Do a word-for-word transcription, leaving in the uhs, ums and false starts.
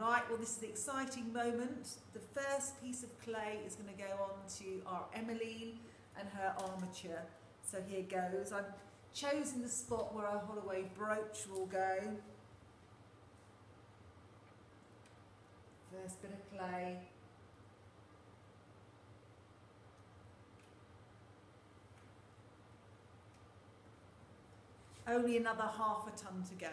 Right, well, this is the exciting moment. The first piece of clay is going to go on to our Emmeline and her armature. So here goes. I've chosen the spot where our Holloway brooch will go. First bit of clay. Only another half a ton to go.